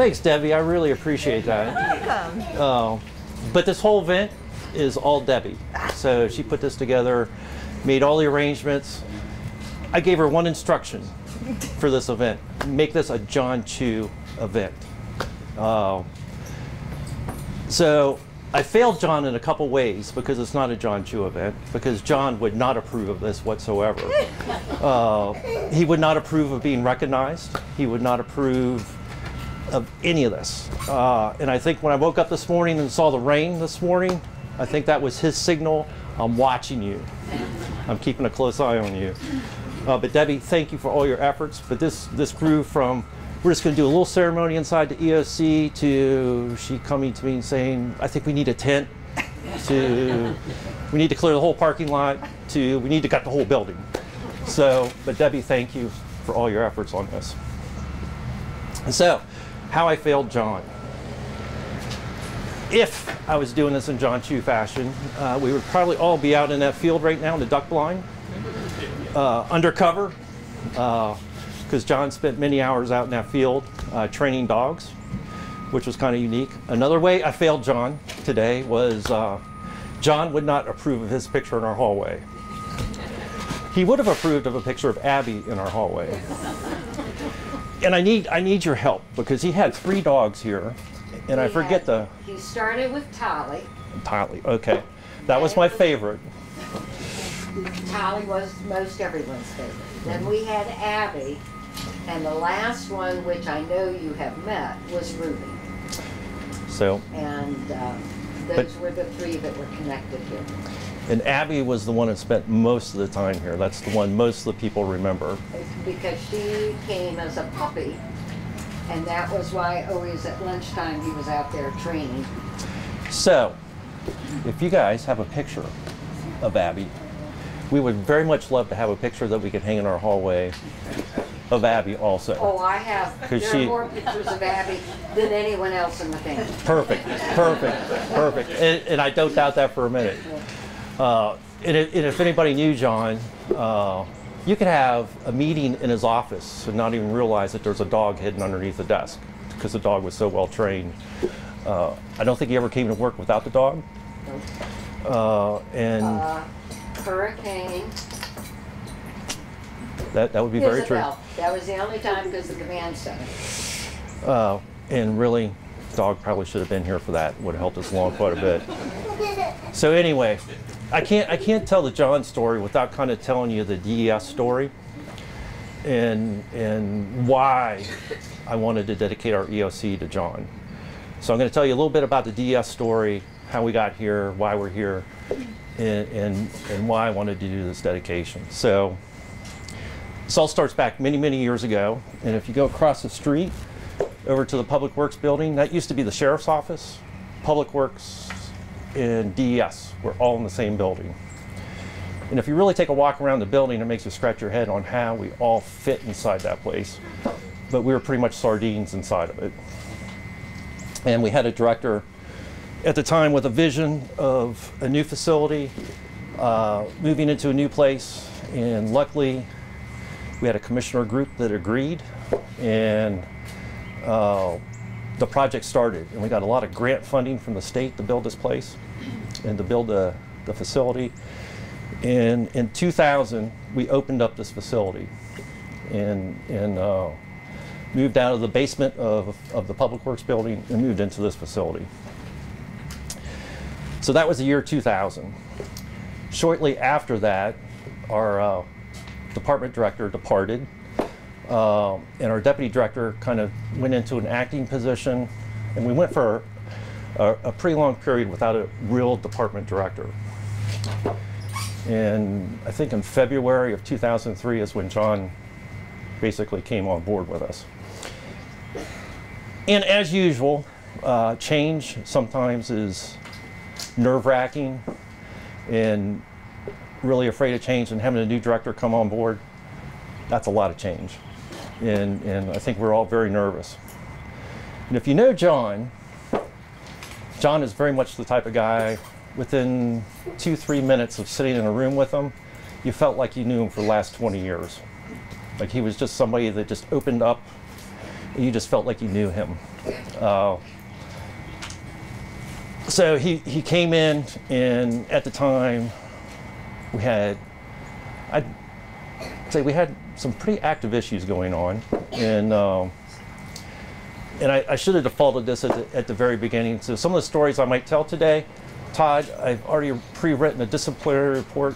Thanks, Debbie. I really appreciate that. You're welcome. But this whole event is all Debbie. So she put this together, made all the arrangements. I gave her one instruction for this event: make this a John Chew event. So I failed John in a couple ways because it's not a John Chew event, because John would not approve of this whatsoever. He would not approve of being recognized. He would not approve of any of this. And I think when I woke up this morning and saw the rain this morning, I think that was his signal: I'm watching you. I'm keeping a close eye on you. But Debbie, thank you for all your efforts. But this grew from, we're just going to do a little ceremony inside the EOC, to she coming to me and saying, I think we need a tent, to we need to clear the whole parking lot, to we need to gut the whole building. So, but Debbie, thank you for all your efforts on this. And so, how I failed John. If I was doing this in John Chew fashion, we would probably all be out in that field right now in the duck blind, undercover, because John spent many hours out in that field training dogs, which was kind of unique. Another way I failed John today was John would not approve of his picture in our hallway. He would have approved of a picture of Abby in our hallway. And I need your help, because he had 3 dogs here, and I forget the... He started with Tolly. Tolly, okay. That was my favorite. Tolly was most everyone's favorite. Then we had Abby, and the last one, which I know you have met, was Ruby. So. And those were the 3 that were connected here. And Abby was the one that spent most of the time here. That's the one most of the people remember. Because she came as a puppy, and that was why always at lunchtime he was out there training. So, if you guys have a picture of Abby, we would very much love to have a picture that we could hang in our hallway of Abby also. Oh, I have. There are more pictures of Abby than anyone else in the family. Perfect, perfect, perfect. And I don't doubt that for a minute. And if anybody knew John, you could have a meeting in his office and not even realize that there's a dog hidden underneath the desk, because the dog was so well trained. I don't think he ever came to work without the dog. Hurricane. That would be very true. That was the only time, because the command center. And really, dog probably should have been here for that. Would have helped us along quite a bit. So anyway, I can't tell the John story without kind of telling you the DES story, and why I wanted to dedicate our EOC to John. So I'm going to tell you a little bit about the DES story, how we got here, why we're here, and why I wanted to do this dedication. So this all starts back many, many years ago. And if you go across the street over to the Public Works building, that used to be the Sheriff's Office. Public Works and DES were all in the same building. And if you really take a walk around the building, it makes you scratch your head on how we all fit inside that place. But we were pretty much sardines inside of it. And we had a director at the time with a vision of a new facility, moving into a new place. And luckily, we had a commissioner group that agreed, and the project started. And we got a lot of grant funding from the state to build this place and to build the facility. And in 2000, we opened up this facility and moved out of the basement of the Public Works building and moved into this facility. So that was the year 2000. Shortly after that, our department director departed, and our deputy director kind of went into an acting position, and we went for a pretty long period without a real department director. And I think in February of 2003 is when John basically came on board with us. And as usual, change sometimes is nerve-wracking and really afraid of change, and having a new director come on board, that's a lot of change. And I think we're all very nervous. And if you know John, John is very much the type of guy, within 2-3 minutes of sitting in a room with him, you felt like you knew him for the last 20 years. Like he was just somebody that just opened up You just felt like you knew him. So he came in, and at the time we had, I'd say we had some pretty active issues going on. And I should have defaulted this at the very beginning. So some of the stories I might tell today, Todd, I've already pre-written a disciplinary report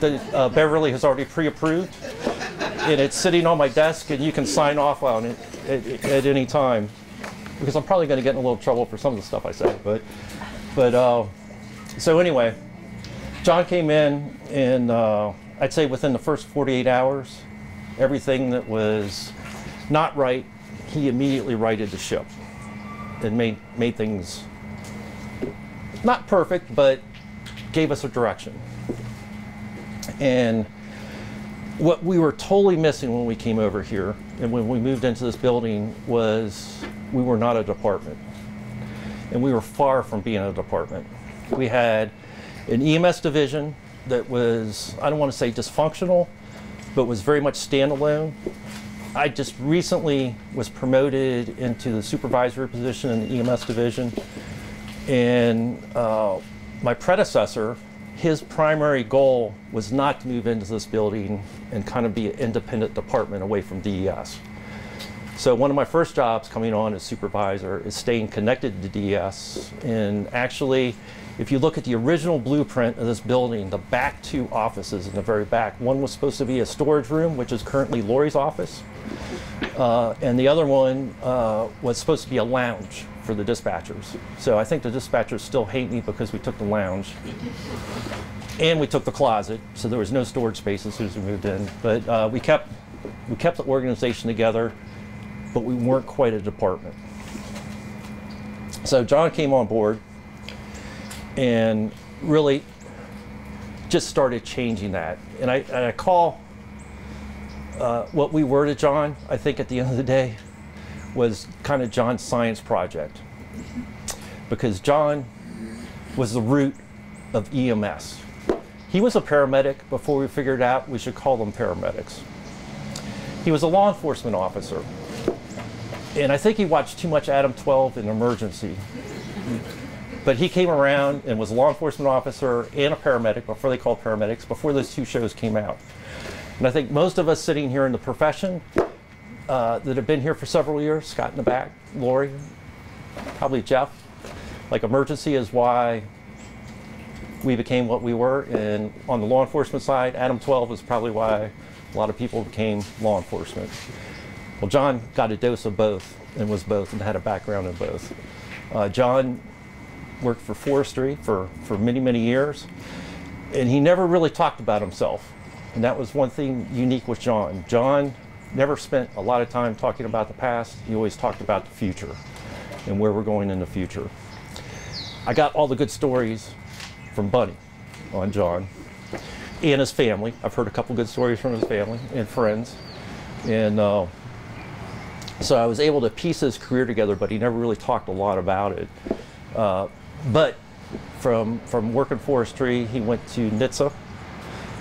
that Beverly has already pre-approved. And it's sitting on my desk, and you can sign off on it at any time. Because I'm probably going to get in a little trouble for some of the stuff I say. But so anyway, John came in, and I'd say within the first 48 hours, everything that was not right, he immediately righted the ship and made things not perfect, but gave us a direction. And what we were totally missing when we came over here and when we moved into this building was we were not a department. And we were far from being a department. We had an EMS division that was, I don't want to say dysfunctional, but was very much standalone. I just recently was promoted into the supervisory position in the EMS division, and my predecessor, his primary goal was not to move into this building and kind of be an independent department away from DES. So one of my first jobs coming on as supervisor is staying connected to DES, and actually, if you look at the original blueprint of this building, the back two offices in the very back, one was supposed to be a storage room, which is currently Lori's office, and the other one was supposed to be a lounge for the dispatchers. So I think the dispatchers still hate me because we took the lounge, and we took the closet, so there was no storage space as soon as we moved in. But we kept the organization together, but we weren't quite a department. So John came on board and really just started changing that. And I call what we were to John, I think at the end of the day, was kind of John's science project. Because John was the root of EMS. He was a paramedic before we figured out we should call them paramedics. He was a law enforcement officer. And I think he watched too much Adam 12 and Emergency. But he came around and was a law enforcement officer and a paramedic before they called paramedics, before those two shows came out. And I think most of us sitting here in the profession that have been here for several years, Scott in the back, Lori, probably Jeff, like emergency is why we became what we were. And on the law enforcement side, Adam 12 is probably why a lot of people became law enforcement. Well, John got a dose of both and was both and had a background in both. John worked for forestry for many, many years, and he never really talked about himself. And that was one thing unique with John. John never spent a lot of time talking about the past. He always talked about the future and where we're going in the future. I got all the good stories from Bunny on John and his family. I've heard a couple good stories from his family and friends. And so I was able to piece his career together, but he never really talked a lot about it. But from working forestry, he went to NHTSA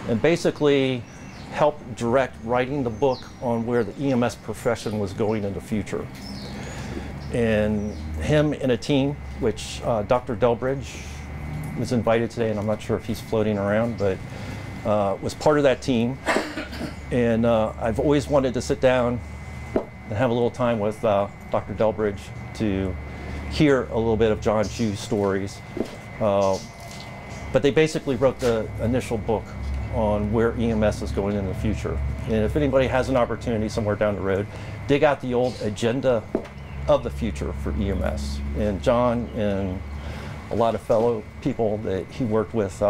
and basically helped direct writing the book on where the EMS profession was going in the future. And him and a team, which Dr. Delbridge was invited today, and I'm not sure if he's floating around, but was part of that team. And I've always wanted to sit down and have a little time with Dr. Delbridge to hear a little bit of John Chew's stories. But they basically wrote the initial book on where EMS is going in the future. And if anybody has an opportunity somewhere down the road, dig out the old agenda of the future for EMS. And John and a lot of fellow people that he worked with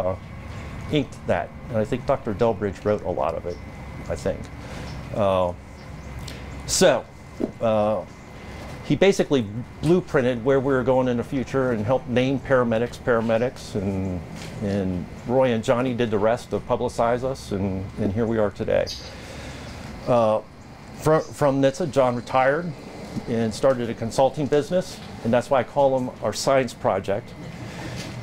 inked that. And I think Dr. Delbridge wrote a lot of it, I think. He basically blueprinted where we were going in the future and helped name paramedics, and Roy and Johnny did the rest to publicize us, and here we are today. From NHTSA, John retired and started a consulting business, and that's why I call him our science project,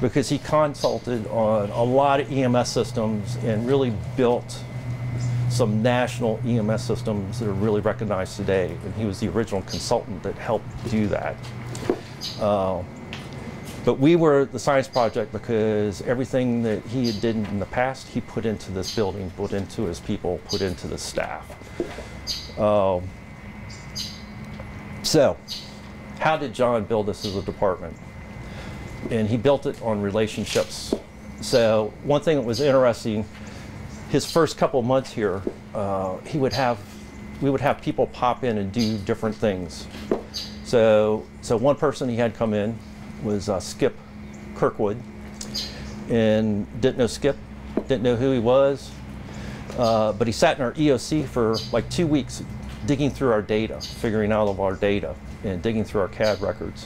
because he consulted on a lot of EMS systems and really built some national EMS systems that are really recognized today, and he was the original consultant that helped do that. But we were the science project because everything that he had did in the past, he put into this building, put into his people, put into the staff. So how did John build this as a department? And he built it on relationships. So one thing that was interesting, his first couple months here, we would have people pop in and do different things. So one person he had come in was Skip Kirkwood, and didn't know Skip, didn't know who he was, but he sat in our EOC for like 2 weeks digging through our data, figuring out all of our data, and digging through our CAD records.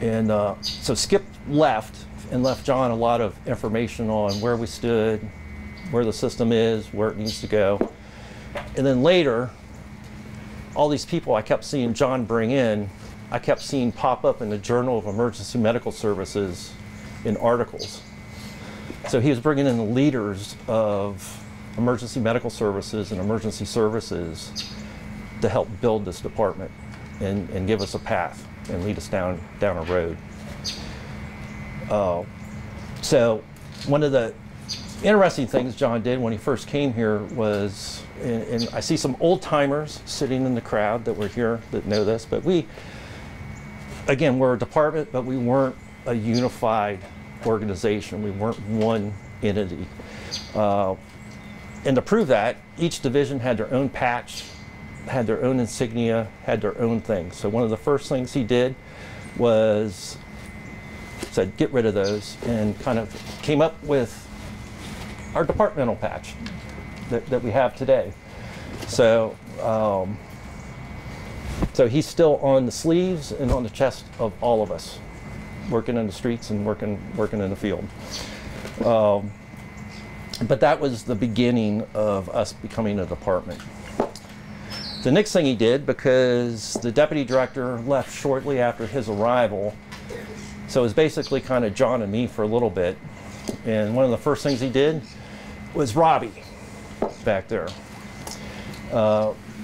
And so Skip left, and left John a lot of information on where we stood, where the system is, where it needs to go. And then later, all these people I kept seeing John bring in, I kept seeing pop up in the Journal of Emergency Medical Services in articles. So he was bringing in the leaders of emergency medical services and emergency services to help build this department and give us a path and lead us down a road. So one of the interesting things John did when he first came here was, and I see some old timers sitting in the crowd that were here that know this, but we, again, we're a department, but we weren't a unified organization. We weren't one entity. And to prove that, each division had their own patch, had their own insignia, had their own thing. So one of the first things he did was said, get rid of those, and kind of came up with our departmental patch that we have today. So, so he's still on the sleeves and on the chest of all of us, working in the streets and working in the field. But that was the beginning of us becoming a department. The next thing he did, because the deputy director left shortly after his arrival, so it was basically kind of John and me for a little bit. And one of the first things he did was Robbie back there.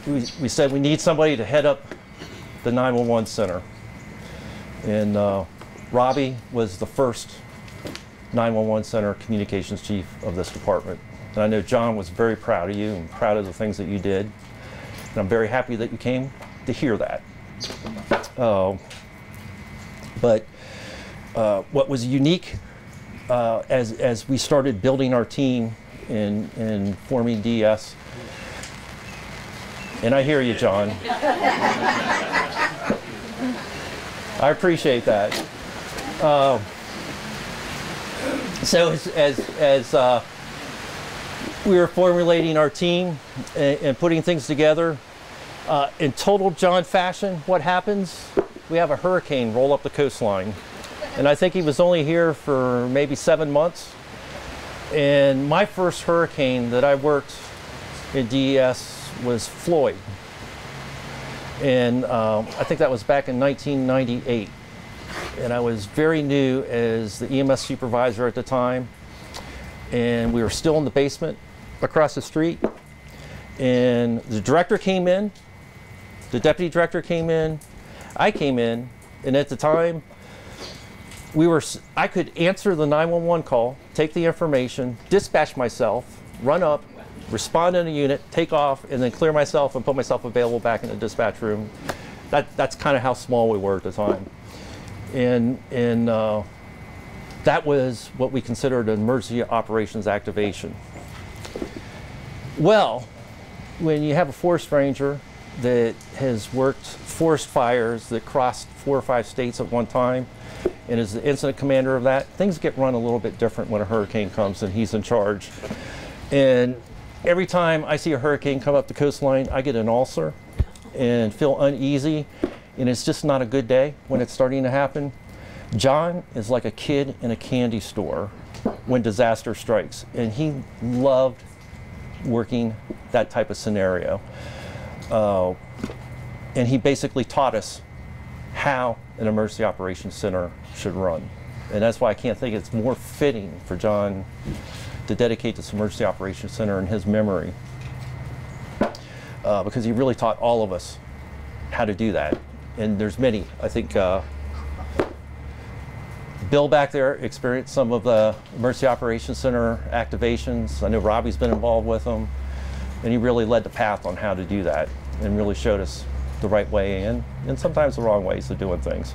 We said we need somebody to head up the 911 center. And Robbie was the first 911 center communications chief of this department. And I know John was very proud of you and proud of the things that you did. And I'm very happy that you came to hear that. But what was unique as we started building our team and forming DES, and I hear you, John. I appreciate that. So as we were formulating our team and putting things together, in total John fashion, what happens? We have a hurricane roll up the coastline. And I think he was only here for maybe 7 months. And my first hurricane that I worked in DES was Floyd. And I think that was back in 1998. And I was very new as the EMS supervisor at the time. And we were still in the basement across the street. And the director came in, the deputy director came in, I came in, and at the time, I could answer the 911 call, take the information, dispatch myself, run up, respond in a unit, take off, and then clear myself and put myself available back in the dispatch room. That's kind of how small we were at the time. And that was what we considered an emergency operations activation. Well, when you have a forest ranger that has worked forest fires that crossed 4 or 5 states at one time, and is the incident commander of that, things get run a little bit different when a hurricane comes and he's in charge. And every time I see a hurricane come up the coastline, I get an ulcer and feel uneasy, and it's just not a good day when it's starting to happen. John is like a kid in a candy store when disaster strikes, and he loved working that type of scenario. And he basically taught us how an emergency operations center should run. And that's why I can't think it's more fitting for John to dedicate this emergency operations center in his memory because he really taught all of us how to do that. And there's many. I think Bill back there experienced some of the Emergency Operations Center activations. I know Robbie's been involved with them. And he really led the path on how to do that and really showed us the right way in and sometimes the wrong ways of doing things.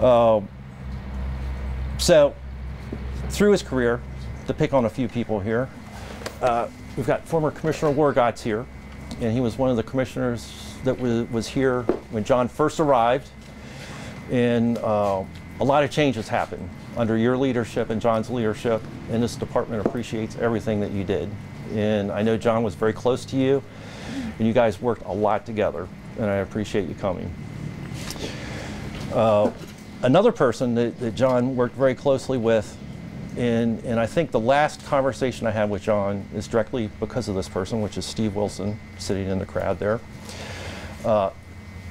So through his career, to pick on a few people here, we've got former Commissioner Wargatz here, and he was one of the commissioners that was here when John first arrived, and a lot of changes happened under your leadership and John's leadership, and this department appreciates everything that you did. And I know John was very close to you, and you guys worked a lot together, and I appreciate you coming. Another person that John worked very closely with, and I think the last conversation I had with John is directly because of this person, which is Steve Wilson, sitting in the crowd there.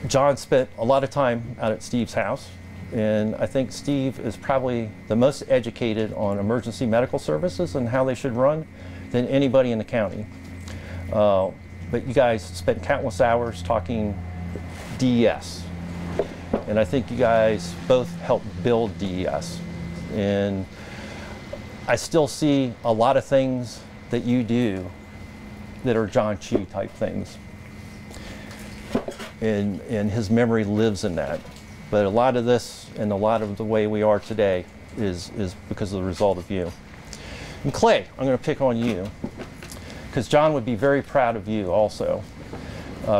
John spent a lot of time out at Steve's house, and I think Steve is probably the most educated on emergency medical services and how they should run than anybody in the county. But you guys spent countless hours talking DES. And I think you guys both helped build DES. And I still see a lot of things that you do that are John Chew type things. And his memory lives in that. But a lot of this and a lot of the way we are today is because of the result of you. And Clay, I'm going to pick on you, because John would be very proud of you also.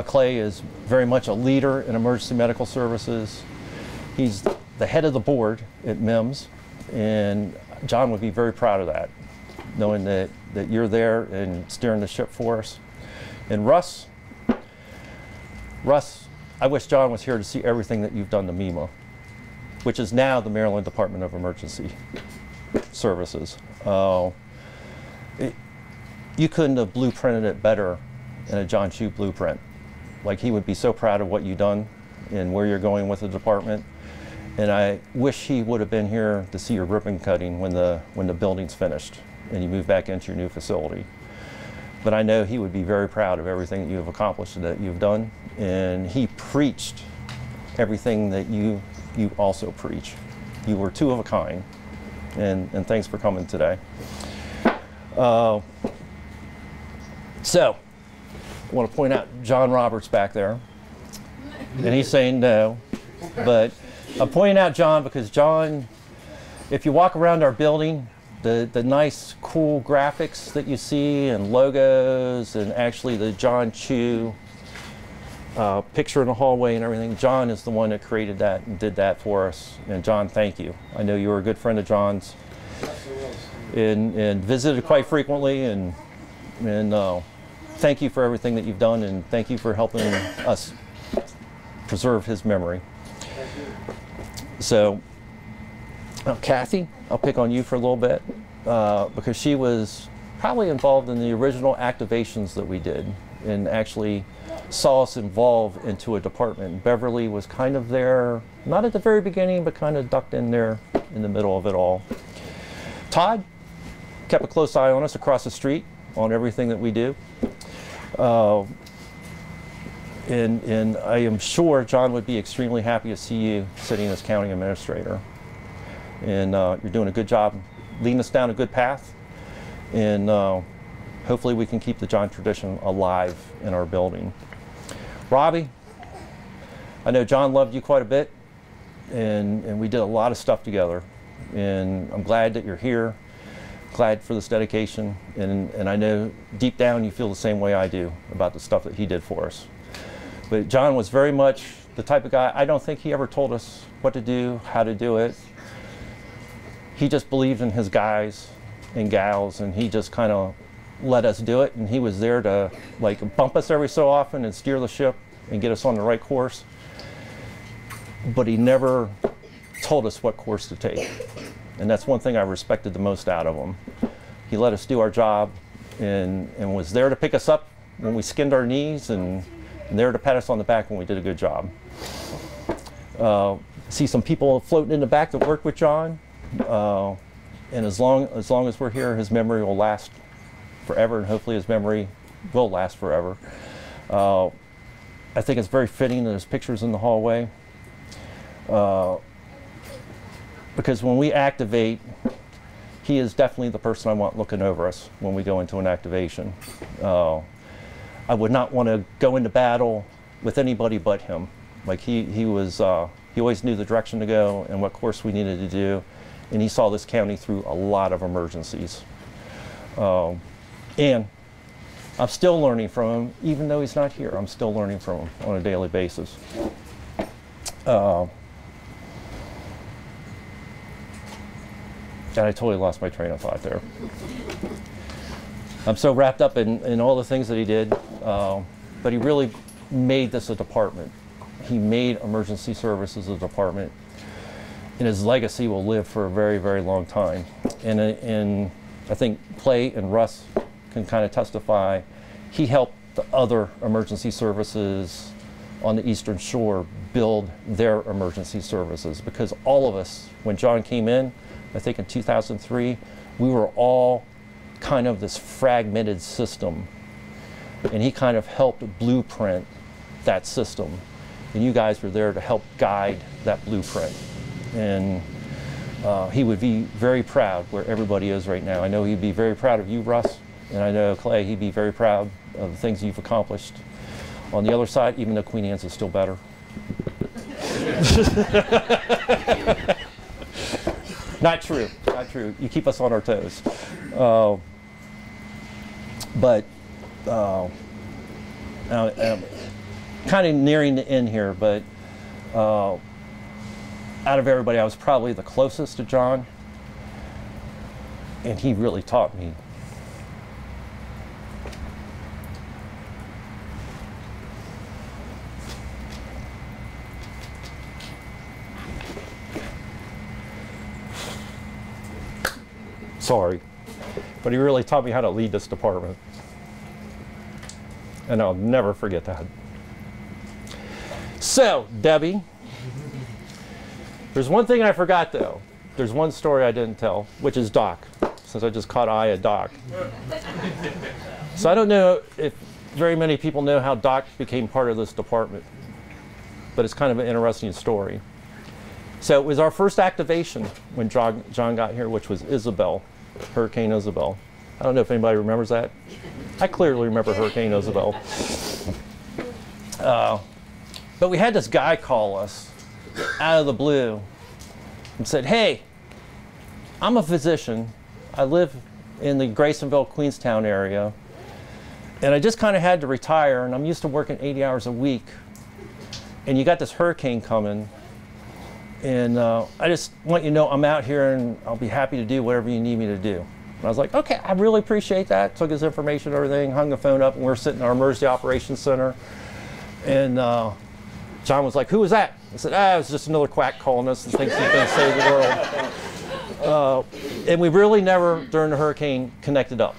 Clay is very much a leader in emergency medical services. He's the head of the board at MEMS, and John would be very proud of that, knowing that you're there and steering the ship for us. And Russ, I wish John was here to see everything that you've done to MEMA, which is now the Maryland Department of Emergency Services. You couldn't have blueprinted it better in a John Chew blueprint. Like, he would be so proud of what you've done and where you're going with the department. And I wish he would have been here to see your ribbon cutting when the building's finished and you move back into your new facility. But I know he would be very proud of everything that you have accomplished and that you've done. And he preached everything that you also preach. You were two of a kind. And thanks for coming today. So, I want to point out John Roberts back there, and he's saying no, but I'm pointing out John because John, if you walk around our building, the nice cool graphics that you see and logos and actually the John Chew picture in the hallway and everything, John is the one that created that and did that for us. And John, thank you. I know you were a good friend of John's, and visited quite frequently, and thank you for everything that you've done, and thank you for helping us preserve his memory. So, Kathy, I'll pick on you for a little bit, because she was probably involved in the original activations that we did, and actually saw us involve into a department. Beverly was kind of there, not at the very beginning, but kind of ducked in there in the middle of it all. Todd kept a close eye on us across the street on everything that we do. And I am sure John would be extremely happy to see you sitting as county administrator. And you're doing a good job leading us down a good path. And hopefully we can keep the John tradition alive in our building. Robbie, I know John loved you quite a bit, and we did a lot of stuff together. And I'm glad that you're here, glad for this dedication, and I know deep down you feel the same way I do about the stuff that he did for us. But John was very much the type of guy, I don't think he ever told us what to do, how to do it. He just believed in his guys and gals, and he just kind of let us do it, and he was there to like bump us every so often and steer the ship and get us on the right course. But he never told us what course to take, and that's one thing I respected the most out of him. He let us do our job, and was there to pick us up when we skinned our knees, and there to pat us on the back when we did a good job. See some people floating in the back that worked with John, and as long as we're here, his memory will last forever, and hopefully his memory will last forever. I think it's very fitting that there's pictures in the hallway, because when we activate, he is definitely the person I want looking over us when we go into an activation. I would not want to go into battle with anybody but him. Like he always knew the direction to go and what course we needed to do, and he saw this county through a lot of emergencies. And I'm still learning from him, even though he's not here. I'm still learning from him on a daily basis. And I totally lost my train of thought there. I'm so wrapped up in all the things that he did, but he really made this a department. He made emergency services a department, and his legacy will live for a very, very long time. And I think Clay and Russ can kind of testify, he helped the other emergency services on the Eastern Shore build their emergency services, because all of us, when John came in, I think in 2003, we were all kind of this fragmented system, and he kind of helped blueprint that system, and you guys were there to help guide that blueprint. And he would be very proud where everybody is right now. I know he'd be very proud of you, Russ, and I know Clay, he'd be very proud of the things you've accomplished. On the other side, even though Queen Anne's is still better. Not true, not true. You keep us on our toes. I'm kind of nearing the end here, but out of everybody, I was probably the closest to John, and he really taught me. Sorry, but he really taught me how to lead this department, and I'll never forget that. So, Debbie, there's one thing I forgot though. There's one story I didn't tell, which is Doc, since I just caught eye of Doc. So I don't know if very many people know how Doc became part of this department, but it's kind of an interesting story. So it was our first activation when John got here, which was Isabel. Hurricane Isabel. I don't know if anybody remembers that. I clearly remember Hurricane Isabel. But we had this guy call us out of the blue and said, hey, I'm a physician. I live in the Graysonville, Queenstown area. And I just kind of had to retire, and I'm used to working 80 hours a week. And you got this hurricane coming. And I just want you to know I'm out here, and I'll be happy to do whatever you need me to do. And I was like, okay, I really appreciate that. Took his information, everything, hung the phone up, and we're sitting in our emergency operations center. And John was like, who was that? I said, it was just another quack calling us and thinks he's going to save the world. And we really never, during the hurricane, connected up.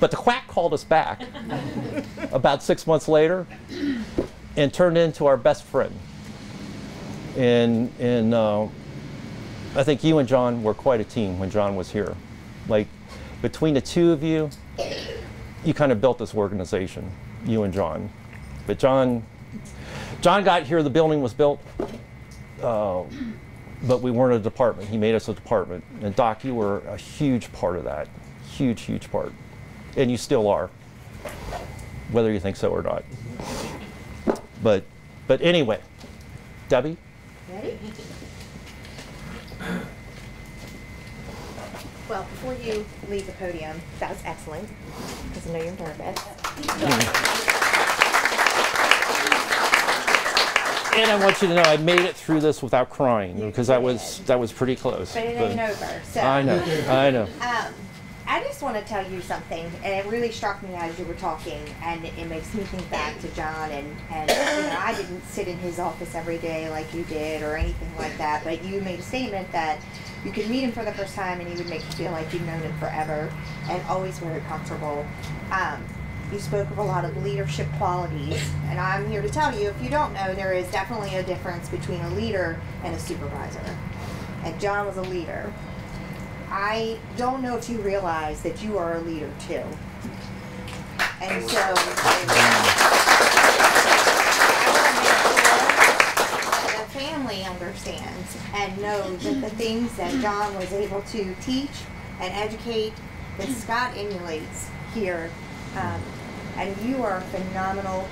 But the quack called us back about 6 months later and turned into our best friend. And I think you and John were quite a team when John was here. Like, between the two of you, you kind of built this organization, you and John. But John got here, the building was built, but we weren't a department. He made us a department. And Doc, you were a huge part of that, huge, huge part. And you still are, whether you think so or not. But anyway, Debbie? Ready? Well, before you leave the podium, that was excellent, because I know you're nervous. And I want you to know I made it through this without crying, because that was pretty close. But it ain't over. So. I know, I know. I just want to tell you something, and it really struck me as you were talking, and it makes me think back to John, and you know, I didn't sit in his office every day like you did or anything like that, but you made a statement that you could meet him for the first time and he would make you feel like you've known him forever, and always very comfortable. You spoke of a lot of leadership qualities, and I'm here to tell you, if you don't know, there is definitely a difference between a leader and a supervisor, and John was a leader. I don't know if you realize that you are a leader too. And so I want to make sure that the family understands and knows that the things that John was able to teach and educate, that Scott emulates here. And you are a phenomenal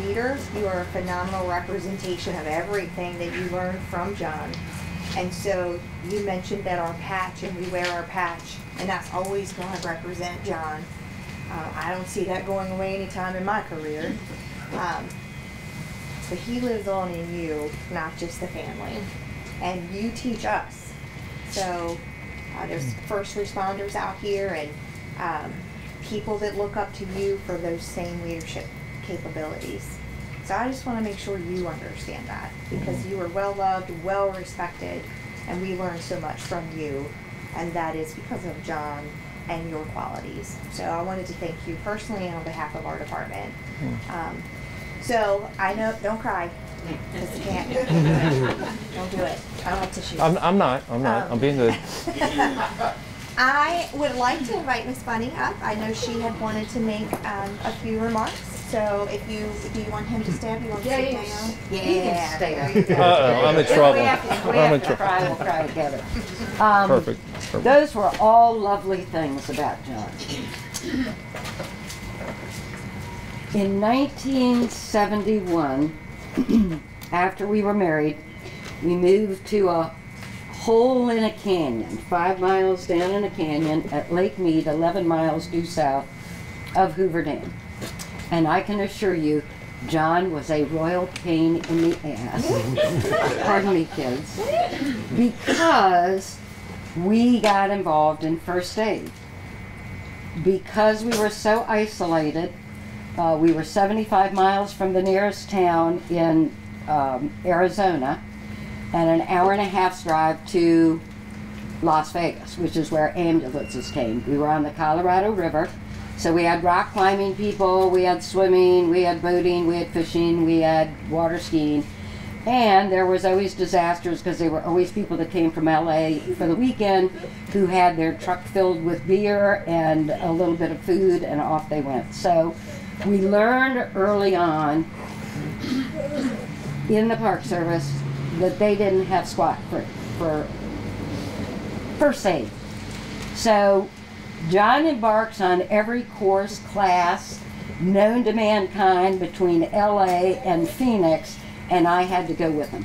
leader. You are a phenomenal representation of everything that you learned from John. And so you mentioned that our patch, and we wear our patch, and that's always going to represent John. I don't see that going away anytime in my career. But he lives on in you, not just the family. And you teach us. So there's first responders out here and people that look up to you for those same leadership capabilities. So I just want to make sure you understand that, because you are well loved, well respected, and we learn so much from you, and that is because of John and your qualities. So I wanted to thank you personally and on behalf of our department. So I know, don't cry, because you can't. Don't do it. I don't have tissues. I'm not. I'm being good. I would like to invite Miss Bunny up. I know she had wanted to make a few remarks. So if you want him to stay up, you want to sit down? Yeah, stay up. I'm in trouble. If we have to cry, we'll cry together. Perfect. Those were all lovely things about John. In 1971, after we were married, we moved to a hole in a canyon, 5 miles down in a canyon at Lake Mead, 11 miles due south of Hoover Dam. And I can assure you, John was a royal pain in the ass. Pardon me, kids. Because we got involved in first aid. Because we were so isolated, we were 75 miles from the nearest town in Arizona, and an hour and a half's drive to Las Vegas, which is where ambulances came. We were on the Colorado River, so we had rock climbing people, we had swimming, we had boating, we had fishing, we had water skiing, and there was always disasters because there were always people that came from LA for the weekend who had their truck filled with beer and a little bit of food, and off they went. So we learned early on in the Park Service that they didn't have squat for first aid. So John embarks on every course class known to mankind between LA and Phoenix, and I had to go with him.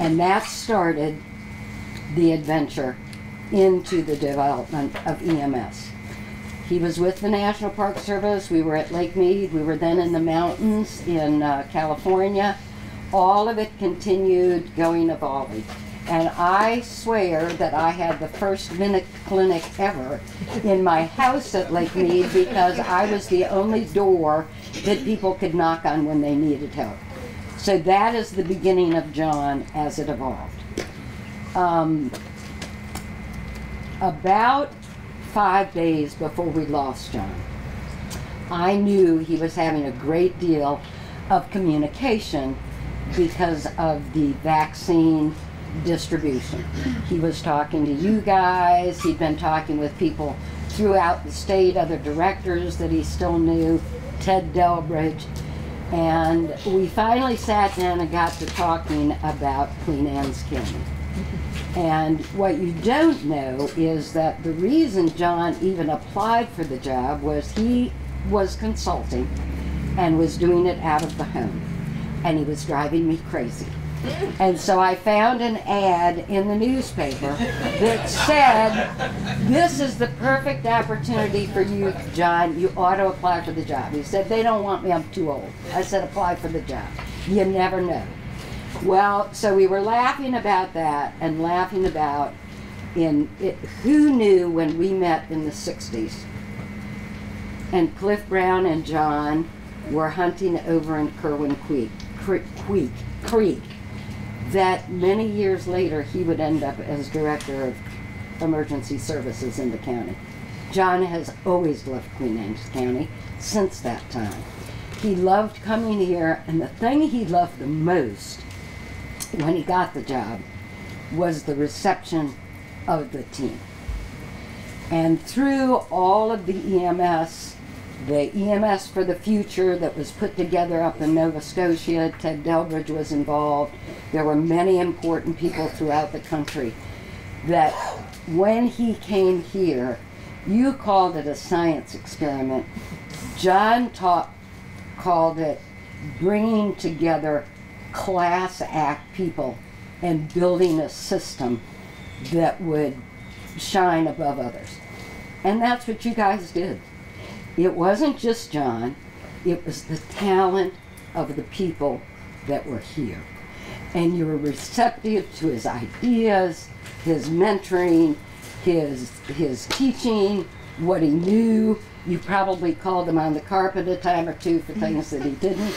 And that started the adventure into the development of EMS. He was with the National Park Service. We were at Lake Mead. We were then in the mountains in California. All of it continued going, evolving. And I swear that I had the first minute clinic ever in my house at Lake Mead, because I was the only door that people could knock on when they needed help. So that is the beginning of John as it evolved. About 5 days before we lost John, I knew he was having a great deal of communication because of the vaccine distribution. He was talking to you guys, he'd been talking with people throughout the state, other directors that he still knew, Ted Delbridge, and we finally sat down and got to talking about Queen Anne's County. And what you don't know is that the reason John even applied for the job was he was consulting and was doing it out of the home. And he was driving me crazy. And so I found an ad in the newspaper that said, this is the perfect opportunity for you, John. You ought to apply for the job. He said, they don't want me, I'm too old. I said, apply for the job. You never know. Well, so we were laughing about that and laughing about who knew when we met in the 60s. And Cliff Brown and John were hunting over in Kerwin Creek, that many years later he would end up as Director of Emergency Services in the county. John has always loved Queen Anne's County since that time. He loved coming here, and the thing he loved the most when he got the job was the reception of the team. And through all of the EMS the EMS for the Future that was put together up in Nova Scotia. Ted Delbridge was involved. There were many important people throughout the country. That when he came here, you called it a science experiment. John called it bringing together class act people and building a system that would shine above others. And that's what you guys did. It wasn't just John, it was the talent of the people that were here. And you were receptive to his ideas, his mentoring, his teaching, what he knew. You probably called him on the carpet a time or two for things that he didn't.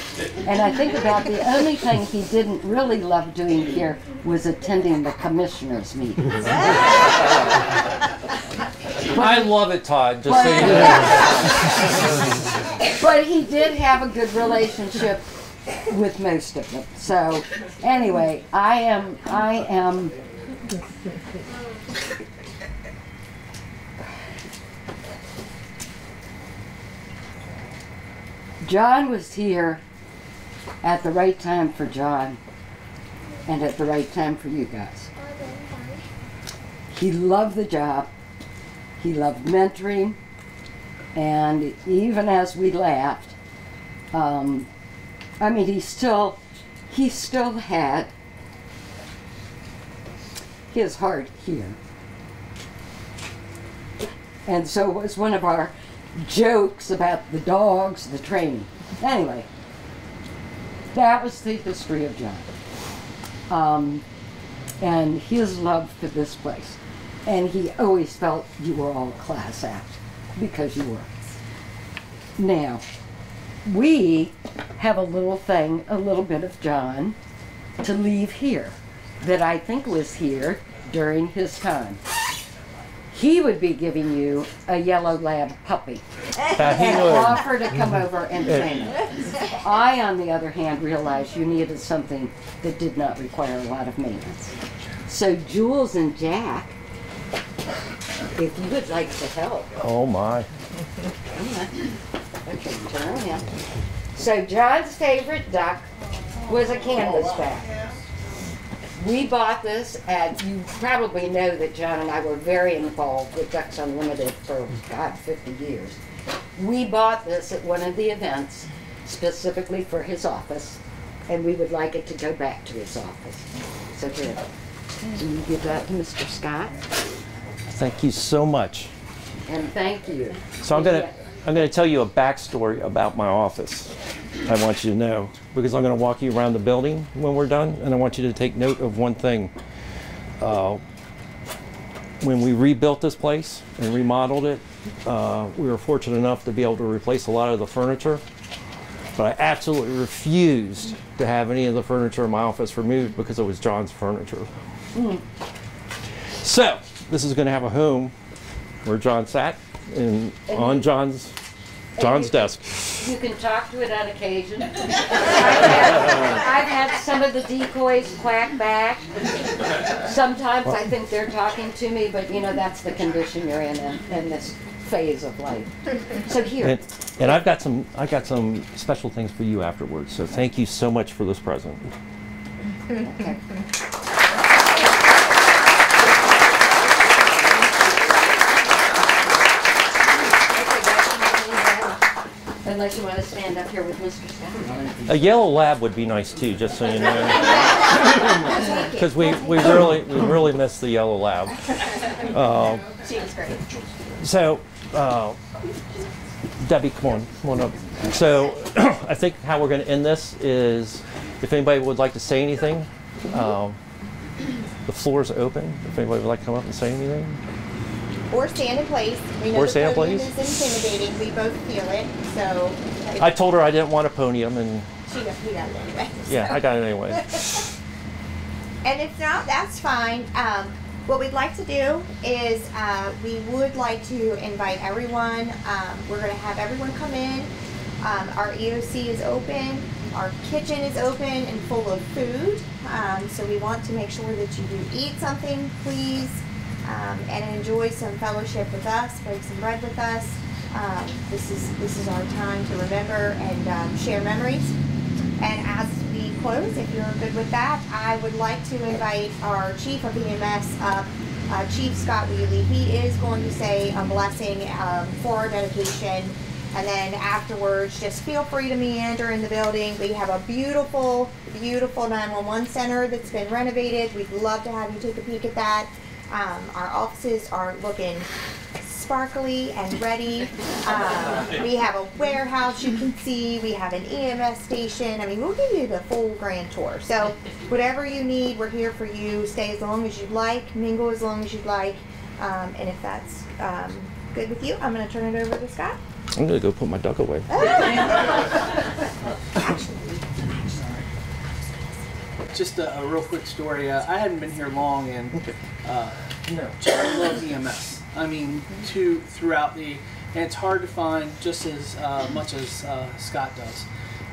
And I think about the only thing he didn't really love doing here was attending the commissioners' meetings. I love it, Todd, just so you know. But he did have a good relationship with most of them. So anyway, I am John was here at the right time for John and at the right time for you guys. He loved the job. He loved mentoring, and even as we laughed, I mean, he still had his heart here. And so it was one of our jokes about the dogs, the training. Anyway, that was the history of John, and his love for this place. And he always felt you were all class act, because you were. Now, we have a little thing, a little bit of John to leave here that I think was here during his time. He would be giving you a yellow lab puppy and offer to come over and train it. I, on the other hand, realized you needed something that did not require a lot of maintenance. So Jules and Jack, if you would like to help. Oh my. Okay, turn around. So John's favorite duck was a canvasback. We bought this at, you probably know that John and I were very involved with Ducks Unlimited for, God, 50 years. We bought this at one of the events specifically for his office, and we would like it to go back to his office. So here, can you give that to Mr. Scott? Thank you so much. And thank you. So I'm gonna tell you a backstory about my office. I want you to know, because I'm gonna walk you around the building when we're done, and I want you to take note of one thing. When we rebuilt this place and remodeled it, we were fortunate enough to be able to replace a lot of the furniture, but I absolutely refused to have any of the furniture in my office removed because it was John's furniture. Mm. So this is going to have a home where John sat and on John's desk. You can talk to it on occasion. I've had some of the decoys quack back. Sometimes I think they're talking to me, but you know, that's the condition you're in this phase of life. So here. And I've got some special things for you afterwards. So thank you so much for this present. Okay. Unless you want to stand up here with Mr. Scott. A yellow lab would be nice too, just so you know. Because we really miss the yellow lab. She was great. So, Debbie, come on up. So, I think how we're going to end this is, if anybody would like to say anything, the floor is open. If anybody would like to come up and say anything. Or stand in place. We know the podium is intimidating. We both feel it, so. I told her I didn't want a podium, and she got it anyway. Yeah, so. I got it anyway. And if not, that's fine. What we'd like to do is we would like to invite everyone. We're going to have everyone come in. Our EOC is open. Our kitchen is open and full of food. So we want to make sure that you do eat something, please. And enjoy some fellowship with us, break some bread with us. This is our time to remember and share memories. And as we close, if you're good with that, I would like to invite our chief of EMS up, Chief Scott Wheely. He is going to say a blessing for our dedication. And then afterwards, just feel free to meander in the building. We have a beautiful, beautiful 911 center that's been renovated. We'd love to have you take a peek at that. Our offices are looking sparkly and ready. We have a warehouse you can see. We have an EMS station. I mean, we'll give you the full grand tour. So whatever you need, we're here for you. Stay as long as you'd like, mingle as long as you'd like. And if that's good with you, I'm going to turn it over to Scott. I'm going to go put my duck away. Just a real quick story. I hadn't been here long, and I love EMS. I mean, and it's hard to find just as much as Scott does.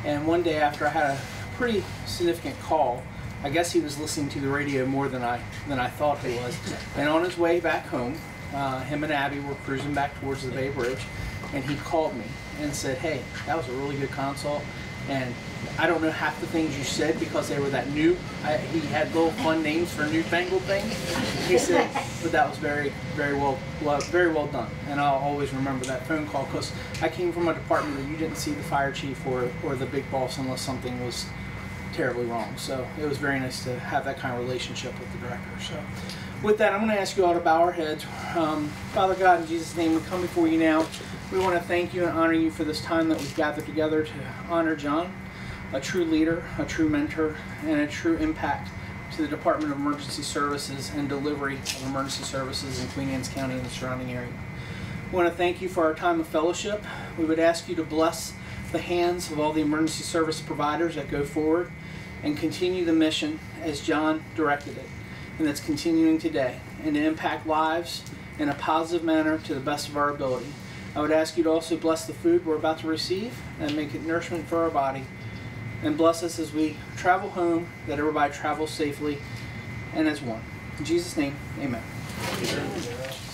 And one day after I had a pretty significant call, I guess he was listening to the radio more than I thought he was. And on his way back home, him and Abby were cruising back towards the Bay Bridge. And he called me and said, hey, that was a really good consult. And I don't know half the things you said because they were that new. He had little fun names for newfangled things. He said, but that was very, very well done. And I'll always remember that phone call because I came from a department that you didn't see the fire chief or the big boss unless something was terribly wrong. So it was very nice to have that kind of relationship with the director. So with that, I'm going to ask you all to bow our heads. Father God, in Jesus' name, we come before you now. We want to thank you and honor you for this time that we've gathered together to honor John, a true leader, a true mentor, and a true impact to the Department of Emergency Services and delivery of emergency services in Queen Anne's County and the surrounding area. We want to thank you for our time of fellowship. We would ask you to bless the hands of all the emergency service providers that go forward and continue the mission as John directed it, and that's continuing today, and to impact lives in a positive manner to the best of our ability. I would ask you to also bless the food we're about to receive and make it nourishment for our body. And bless us as we travel home, that everybody travels safely and as one. In Jesus' name, amen. Amen.